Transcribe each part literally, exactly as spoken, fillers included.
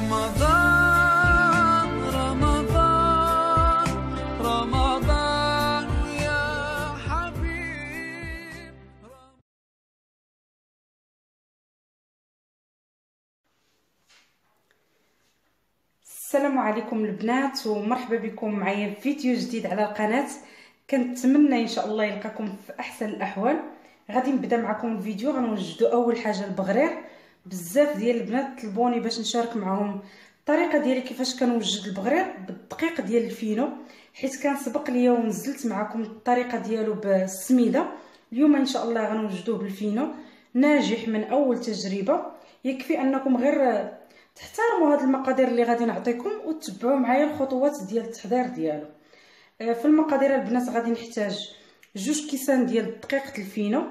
رمضان رمضان رمضان يا حبيب. السلام عليكم البنات ومرحبا بكم معايا في فيديو جديد على القناة. كنتمنى ان شاء الله يلقاكم في احسن الاحوال. غادي نبدا معكم الفيديو. غنوجدو اول حاجه البغرير. بزاف ديال البنات طلبوني باش نشارك معهم الطريقه ديالي كيفاش كنوجد البغرير بالدقيق ديال الفينو، حيت كان سبق ليا ونزلت معكم الطريقه ديالو بالسميده. اليوم ان شاء الله غنوجدوه بالفينو ناجح من اول تجربه. يكفي انكم غير تحترموا هاد المقادير اللي غادي نعطيكم وتتبعوا معايا الخطوات ديال التحضير ديالو. في المقادير البنات غادي نحتاج جوج كيسان ديال دقيقه الفينو.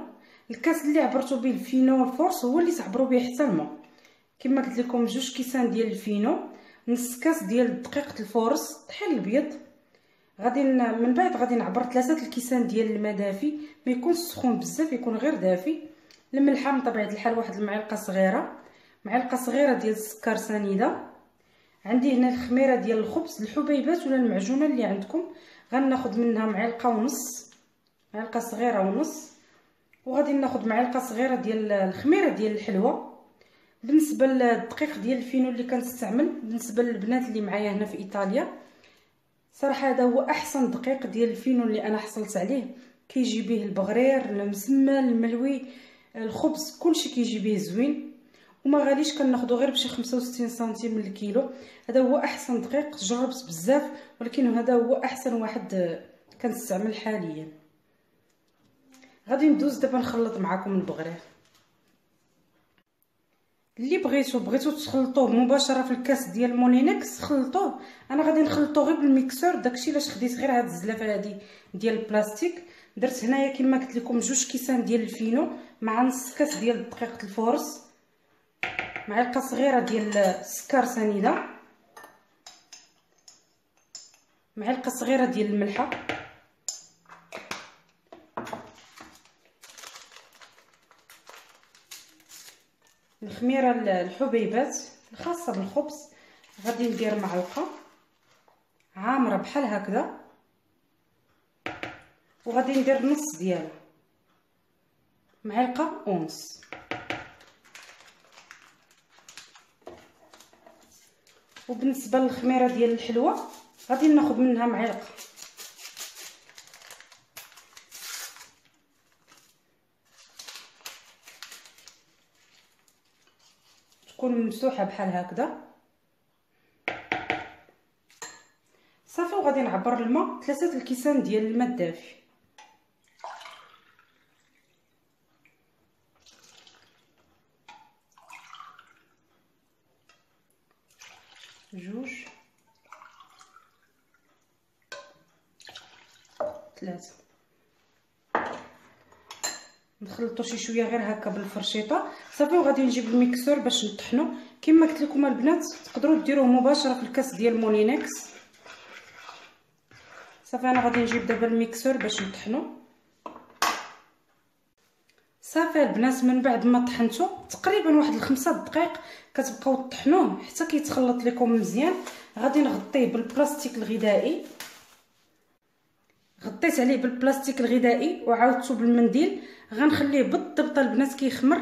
الكاس اللي عبرتو به الفينو الفورس هو اللي تعبروا به حتى الماء. كما قلت لكم جوج كيسان ديال الفينو، نص كاس ديال دقيقه الفورس طحين الابيض. غادي من بعد غادي نعبر ثلاثه الكيسان ديال الماء دافي، ما يكونش سخون بزاف، يكون غير دافي. الملحه من طبيعه الحال واحد المعلقه صغيره، معلقه صغيره ديال السكر سنيده. عندي هنا الخميره ديال الخبز، الحبيبات ولا المعجونه اللي عندكم غناخذ منها معلقه ونص، معلقه صغيره ونص. وغادي ناخذ معلقه صغيره ديال الخميره ديال الحلوى. بالنسبه للدقيق ديال الفينو اللي كنستعمل، بالنسبه للبنات اللي معايا هنا في ايطاليا، صراحه هذا هو احسن دقيق ديال الفينو اللي انا حصلت عليه. كيجي به البغرير، المسمى، الملوي، الخبز، كلشي كيجي به زوين. وما غاليش، كناخذو غير بشي خمسة وستين سنتيم من الكيلو. هذا هو احسن دقيق، جربت بزاف ولكن هذا هو احسن واحد كنستعمل حاليا. غادي ندوز دابا نخلط معكم البغرير. اللي بغيتو بغيتو تخلطوه مباشره في الكاس ديال مولينكس خلطوه. انا غادي نخلطو غير بالميكسور، داكشي علاش خديت غير هاد الزلافه هادي ديال البلاستيك. درت هنايا كما قلت لكم جوج كيسان ديال الفينو مع نص كاس ديال دقيقه الفورس، معلقه صغيره ديال السكر سنيده، معلقه صغيره ديال الملحه. الخميره الحبيبات الخاصه بالخبز غادي ندير معلقه عامره بحال هكذا، وغادي ندير نص ديالها، معلقه ونص. وبالنسبه للخميره ديال الحلوى غادي ناخذ منها معلقه. تكون ممسوحه بحال هكذا صافي. وغادي نعبر الماء ثلاثه الكيسان ديال الماء الدافي. جوج ثلاثه نخلطو شي شويه غير هكا بالفرشيطه صافي. وغادي نجيب الميكسور باش نطحنو. كما قلت لكم البنات تقدروا ديروه مباشره في الكاس ديال مولينكس صافي. انا غادي نجيب دابا الميكسور باش نطحنو صافي. البنات من بعد ما طحنتو تقريبا واحد الخمسة دقائق كتبقاو تطحنوه حتى كيتخلط لكم مزيان. غادي نغطيه بالبلاستيك الغذائي. غطيت عليه بالبلاستيك الغذائي وعاودته بالمنديل. غنخليه بالضبط البنات كيخمر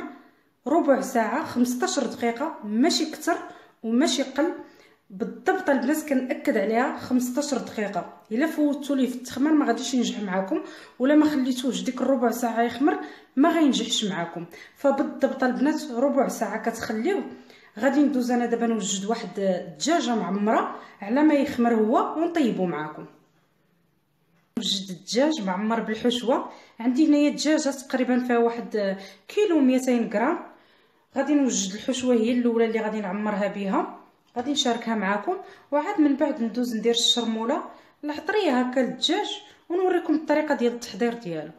ربع ساعه خمسطاش دقيقه، ماشي كتر وماشي قل، بالضبط البنات كنأكد عليها خمسطاش دقيقه. الا فوتو ليه في التخمير ما غاديش ينجح معكم، ولا ما خليتوش ديك الربع ساعه يخمر ما غينجحش معكم. فبالضبط البنات ربع ساعه كتخليوه. غادي ندوز انا دابا نوجد واحد الدجاجه معمره على ما يخمر هو ونطيبو معكم. وجد الدجاج معمر بالحشوه. عندي هنايا دجاجه تقريبا فيها واحد كيلو مئتين غرام. غادي نوجد الحشوه هي الاولى اللي غادي نعمرها بها، غادي نشاركها معكم. وعاد من بعد ندوز ندير الشرموله العطريه هكا للدجاج ونوريكم الطريقه ديال التحضير ديالو.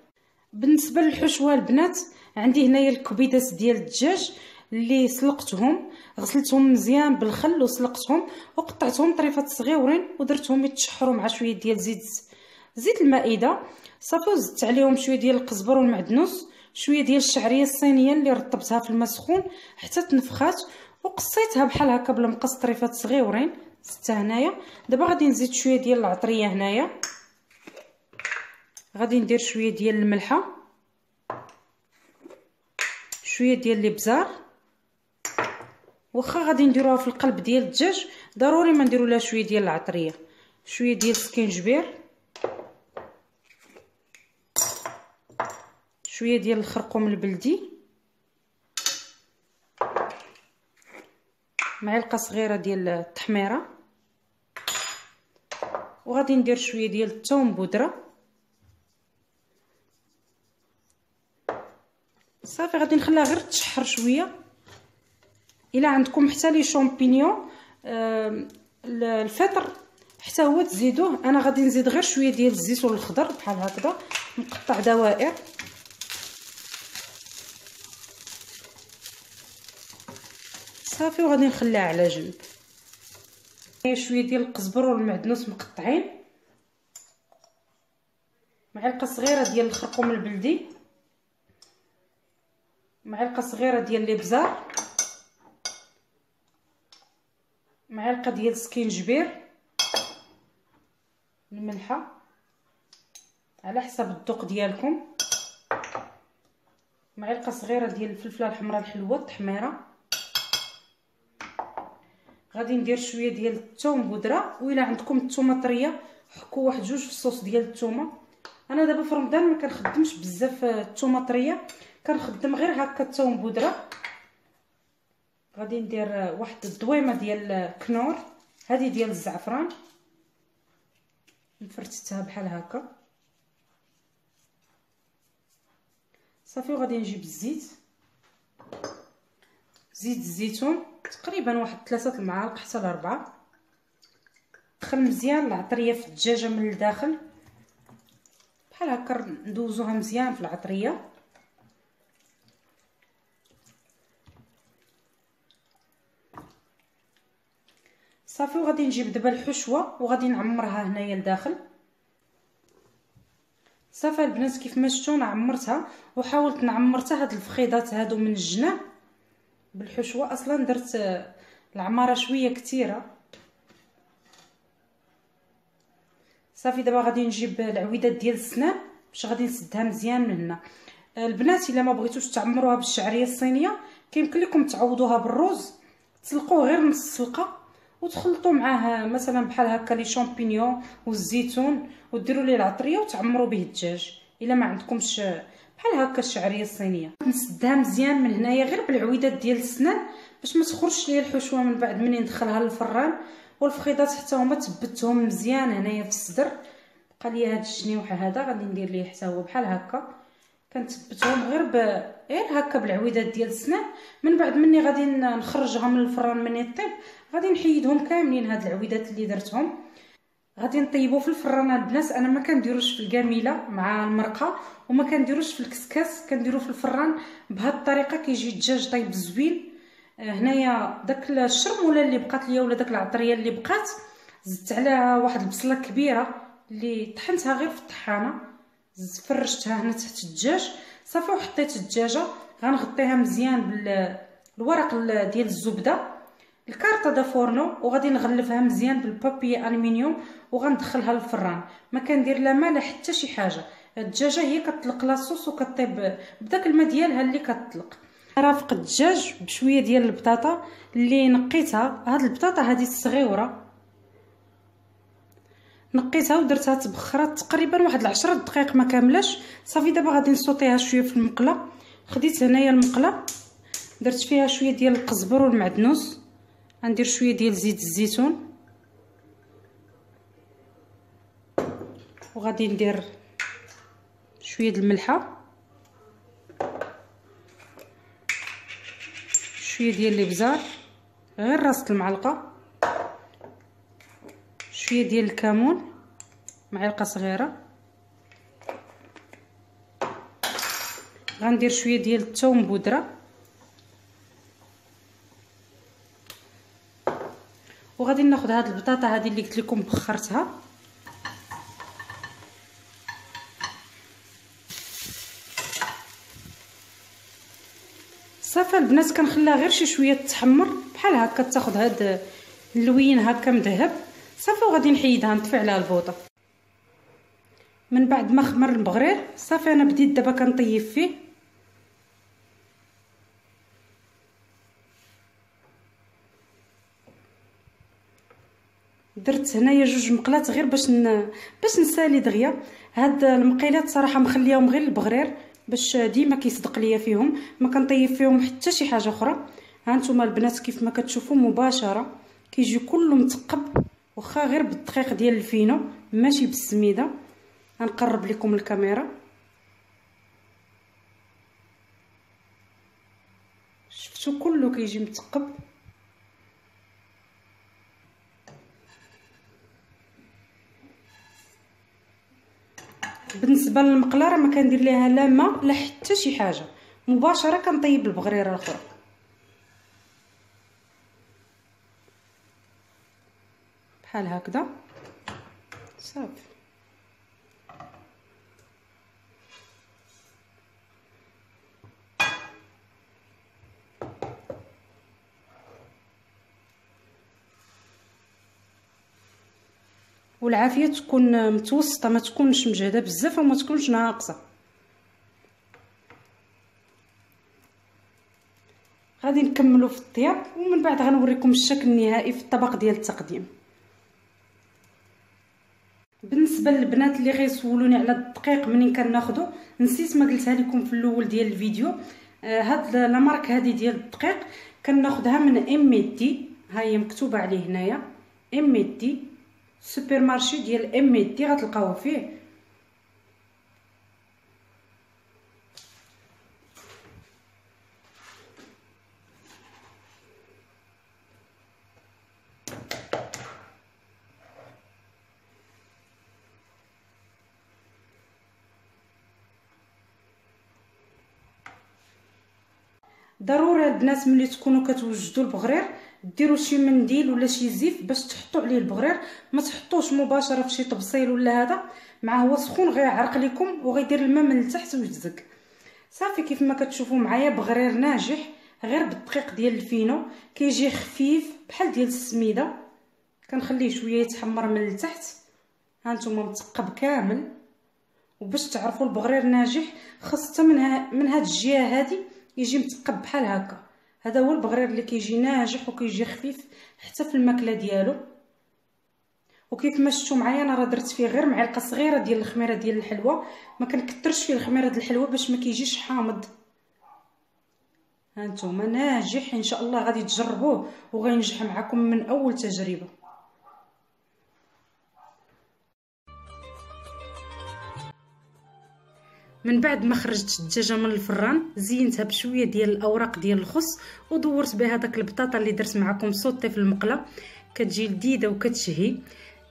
بالنسبه للحشوه البنات عندي هنايا الكبيدات ديال الدجاج اللي سلقتهم، غسلتهم مزيان بالخل وسلقتهم وقطعتهم طريفات صغيورين ودرتهم يتشحروا مع شويه ديال زيت زيت المائده صافي. وزدت عليهم شويه ديال القزبر والمعدنوس، شويه ديال الشعريه الصينيه اللي رطبتها في الماء سخون حتى تنفخات، وقصيتها بحال هكا بالمقص طريفات صغيورين حتى هنايا. دابا غادي نزيد شويه ديال العطريه هنايا، غادي ندير شويه ديال الملحه، شويه ديال الابزار. واخا غادي نديروها في القلب ديال الدجاج ضروري ما نديروا لها شويه ديال العطريه، شويه ديال السكينجبير، شويه ديال الخرقوم البلدي، معلقه صغيره ديال التحميره، وغادي ندير شويه ديال الثوم بودره. صافي غادي نخليها غير تشحر شويه. الا عندكم حتى لي شامبينيون الفطر حتى هو تزيدوه، انا غادي نزيد غير شويه ديال الزيتون الخضر بحال هكذا مقطع دوائر. صافي وغادي نخليها على جنب. هي شويه ديال القزبر والمعدنوس مقطعين، معلقه صغيره ديال الخرقوم البلدي، معلقه صغيره ديال الابزار، معلقه ديال السكينجبير، الملحه على حسب الذوق ديالكم، معلقه صغيره ديال الفلفله الحمراء الحلوه التحميره. غادي ندير شويه ديال الثوم بودره، وإلا عندكم الثومه طريه حكوا واحد جوج في الصوص ديال الثومه. انا دابا في رمضان ما كنخدمش بزاف الثومه طريه، كنخدم غير هكا الثوم بودره. غادي ندير واحد الدويمه ديال الكنور، هذه ديال الزعفران نفرتتها بحال هكا. صافي وغادي نجيب الزيت، زيت الزيتون تقريبا واحد ثلاثه المعالق حتى لاربعه. دخل مزيان العطريه في الدجاجه من الداخل بحال هكا، ندوزوها مزيان في العطريه. صافي وغادي نجيب دابا الحشوه وغادي نعمرها هنايا لداخل. صافي البنات كيف ما شفتوا انا عمرتها، وحاولت نعمر حتى هاد الفخيضات هادو من الجناب بالحشوه. اصلا درت العماره شويه كثيره. صافي دابا غادي نجيب العويدات ديال السناب باش غادي نسدها مزيان من هنا. البنات الا ما بغيتوش تعمروها بالشعريه الصينيه كيمكن لكم تعوضوها بالروز، تسلقوه غير نص سلقه وتخلطوا معاه مثلا بحال هكا لي شامبينيون والزيتون، وديروا ليه العطريه وتعمروا به الدجاج. الا ما عندكمش بحال هكا الشعريه الصينيه نسدها مزيان من هنايا غير بالعويدات ديال السنان باش ما تخرجش ليا الحشوه من بعد منين ندخلها للفران. والفخيضات حتى هما تبتهم مزيان هنايا في الصدر، بقى ليا هاد الشنيوح هذا غادي ندير ليه حتى هو بحال هكا، كنثبتهم غير ب غير هكا بالعويدات ديال السنان. من بعد مني غادي نخرجها من الفران مني طيب غادي نحيدهم كاملين هاد العويدات اللي درتهم. غادي نطيبو في الفران البنات، انا ما كنديروش في الكاميله مع المرقه وما كنديروش في الكسكاس، كنديرو في الفران. بهاد الطريقه كيجي الدجاج طايب زوين. هنايا داك الشرموله اللي بقات ليا ولا داك العطريه اللي بقات زدت عليها واحد البصله كبيره اللي طحنتها غير في الطحانه، زدت فرشتها هنا تحت الدجاج. صافي وحطيت الدجاجه غنغطيها مزيان بالورق ديال الزبده، الكارطه دا فورنو، وغادي نغلفها مزيان بالبابي ألمنيوم وغندخلها للفران. ما كندير لا ما لا حتى شي حاجه، الدجاجه هي كتطلق لاصوص وكطيب بداك الماء ديالها اللي كتطلق. رافق الدجاج بشويه ديال البطاطا اللي نقيتها، هاد البطاطا هادي الصغيره نقيتها ودرتها تبخرات تقريبا واحد العشرة دقائق ما كاملاش. صافي دابا غادي نسوطيها شويه في المقله. خديت هنايا المقله درت فيها شويه ديال القزبر والمعدنوس، غندير شويه ديال زيت الزيتون، وغادي ندير شويه د الملحه، شويه ديال الابزار غير راس المعلقه، شويه ديال الكمون معلقه صغيره، غندير شويه ديال الثوم بودره، وغادي ناخذ هاد البطاطا هذه اللي قلت لكم بخرتها. صافي البنات كنخليها غير شي شويه تحمر بحال هكا، تاخذ هاد اللوين هكا مذهب صافي، وغادي نحيدها نطفي عليها البوطه. من بعد ما خمر المغرير صافي انا بديت دابا كنطيب فيه، درت هنايا جوج مقلات غير باش ن... باش نسالي دغيا. هاد المقيلات صراحه مخليهم غير البغرير باش ديما كيصدق ليا فيهم، ما كنطيب فيهم حتى شي حاجه اخرى. ها نتوما البنات كيف ما كتشوفوا مباشره كيجي كله متقب، واخا غير بالدقيق ديال الفينو ماشي بالسميده. غنقرب لكم الكاميرا، شفتوا كله كيجي متقب. بالنسبه للمقله راه ما كندير ليها لا ما لا حتى شي حاجه، مباشره كنطيب البغريره الاخرى. بحال هكذا صافي، والعافيه تكون متوسطه، ما تكونش مجهده بزاف وما تكونش ناقصه. غادي نكملوا في الطياب ومن بعد غنوريكم الشكل النهائي في الطبق ديال التقديم. بالنسبه للبنات اللي غيسولوني على الدقيق منين كناخذو، نسيت ما قلتها لكم في الاول ديال الفيديو، هاد لا مارك هذه ديال الدقيق كناخذها من ام دي، ها هي مكتوبه عليه هنايا ام دي سوبر مارشي ديال ام دي غتلقاوه فيه. ضروري البنات ملي تكونوا كتوجدوا البغرير ديروا شي منديل ولا شي زيف باش تحطوا عليه البغرير، ما تحطوش مباشره في شي طبسيل ولا هذا، مع هو سخون غيعرق لكم وغيدير الماء من التحت ويجزق. صافي كيف ما كتشوفوا معايا بغرير ناجح غير بالدقيق ديال الفينو، كيجي خفيف بحال ديال السميده، كنخليه شويه يتحمر من التحت. ها نتوما متقب كامل، وباش تعرفوا البغرير ناجح خاصه من ها من هاد الجهه هادي يجي متقب بحال هكا. هذا هو البغرير اللي كيجي ناجح وكيجي خفيف حتى في الماكله ديالو. وكيف ما شفتوا معايا انا راه درت فيه غير معلقه صغيره ديال الخميره ديال الحلوه، ما كنكثرش فيه الخميره ديال الحلوه باش ما كيجيش حامض. ها نتوما ناجح، ان شاء الله غادي تجربوه وغينجح معكم من اول تجربه. من بعد ما خرجت الدجاجه من الفران زينتها بشويه ديال الاوراق ديال الخس، ودورت بها داك البطاطا اللي درت معكم صوتي في المقله، كتجي لذيذه وكتشهي.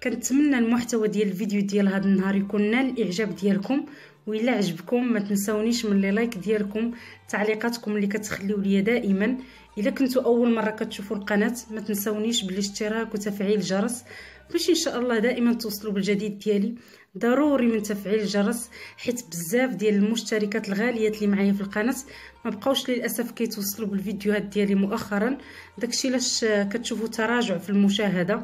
كنتمنى المحتوى ديال الفيديو ديال هذا النهار يكون نال الاعجاب ديالكم، وإلا عجبكم ما تنساونيش من لي لايك ديالكم، تعليقاتكم اللي كتخليو ليا دائما. الا كنتو اول مره كتشوفوا القناه ما تنساونيش بالاشتراك وتفعيل الجرس باش ان شاء الله دائما توصلوا بالجديد ديالي. ضروري من تفعيل الجرس حيت بزاف ديال المشتركات الغاليات اللي معايا في القناه ما بقاوش للاسف كيتوصلوا بالفيديوهات ديالي مؤخرا، داكشي علاش كتشوفوا تراجع في المشاهده.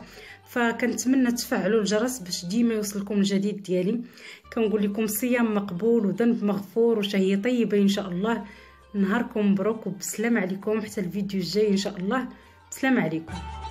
فكنتمنى تفعلوا الجرس باش ديما يوصلكم الجديد ديالي. كنقول لكم صيام مقبول وذنب مغفور وشهيه طيبه ان شاء الله. نهاركم مبروك وبسلام عليكم حتى الفيديو الجاي ان شاء الله. بسلام عليكم.